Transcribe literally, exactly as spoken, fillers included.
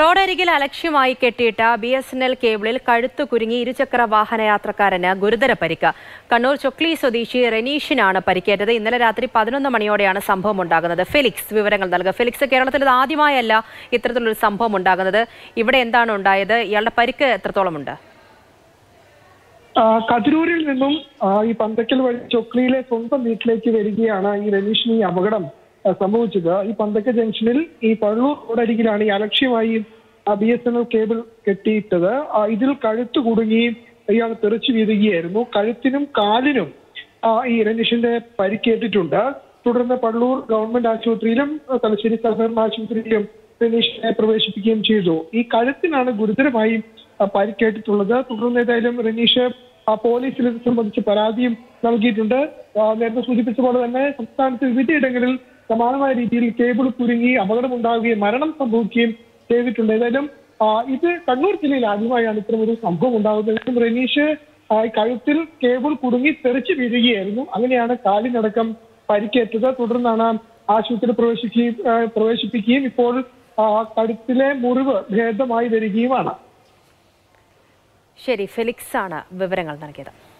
റോഡരികിൽ അലക്ഷ്യമായി കെട്ടിയിട്ട ബി എസ് എൻ എൽ കേബിളിൽ കഴുത്തു കുരുങ്ങി ഇരുചക്ര വാഹന യാത്രക്കാരന് ഗുരുതര പരിക്ക്. കണ്ണൂർ ചൊക്ലി സ്വദേശി റനീഷിനാണ് പരിക്കേറ്റത്. ഇന്നലെ രാത്രി പതിനൊന്ന് മണിയോടെയാണ് സംഭവം ഉണ്ടാകുന്നത്. ഫെലിക്സ് വിവരങ്ങൾ നൽകുക. ഫെലിക്സ്, കേരളത്തിൽ ഇത് ആദ്യമായല്ല ഇത്തരത്തിലൊരു സംഭവം ഉണ്ടാകുന്നത്. ഇവിടെ എന്താണ് ഉണ്ടായത്? ഇയാളുടെ പരിക്ക് എത്രത്തോളമുണ്ട്? കതിരൂരിൽ നിന്നും ഈ പന്തക്കൽ വഴി ചൊക്ലിയിലെ സ്വന്തം വീട്ടിലേക്ക് വരികയാണ് ഈ റനീഷിന് ഈ അപകടം സംഭവിച്ചത്. ഈ പന്തക്കൽ ജംഗ്ഷനിൽ ഈ പഴൂർ റോഡരികിലാണ് ഈ അലക്ഷ്യമായി B S N L cable കെട്ടിയിട്ടത്. ഇതിൽ കഴുത്ത് കുടുങ്ങി ഇയാൾ തെറിച്ചു വീഴുകയായിരുന്നു. കഴുത്തിനും കാലിനും ഈ റനീഷിന്റെ പരിക്കേറ്റിട്ടുണ്ട്. തുടർന്ന് പഴൂർ ഗവൺമെന്റ് ആശുപത്രിയിലും തലശ്ശേരി സഹകരണ ആശുപത്രിയിലും റനീഷിനെ പ്രവേശിപ്പിക്കുകയും ചെയ്തു. ഈ കഴുത്തിനാണ് ഗുരുതരമായി പരിക്കേറ്റിട്ടുള്ളത്. തുടർന്ന് ഏതായാലും റനീഷ് പോലീസിൽ ഇത് സംബന്ധിച്ച് പരാതിയും നൽകിയിട്ടുണ്ട്. നേരത്തെ സൂചിപ്പിച്ച പോലെ തന്നെ സംസ്ഥാനത്ത് വിവിധയിടങ്ങളിൽ സമാനമായ രീതിയിൽ കേബിൾ കുരുങ്ങി അപകടമുണ്ടാവുകയും മരണം സംഭവിക്കുകയും ചെയ്തിട്ടുണ്ട്. ഏതായാലും ഇത് കണ്ണൂർ ജില്ലയിൽ ആദ്യമായാണ് ഇത്തരമൊരു സംഭവം ഉണ്ടാകുന്നത്. റനീഷ് കഴുത്തിൽ കേബിൾ കുടുങ്ങി തെറിച്ചു വീഴുകയായിരുന്നു. അങ്ങനെയാണ് കാലിനടക്കം പരിക്കേറ്റത്. തുടർന്നാണ് ആശുപത്രിയിൽ പ്രവേശിക്കുകയും പ്രവേശിപ്പിക്കുകയും ഇപ്പോൾ കഴുത്തിലെ മുറിവ് ഭേദമായി വരികയുമാണ്. ശരി, ഫെലിക്സ് ആണ് വിവരങ്ങൾ നൽകിയത്.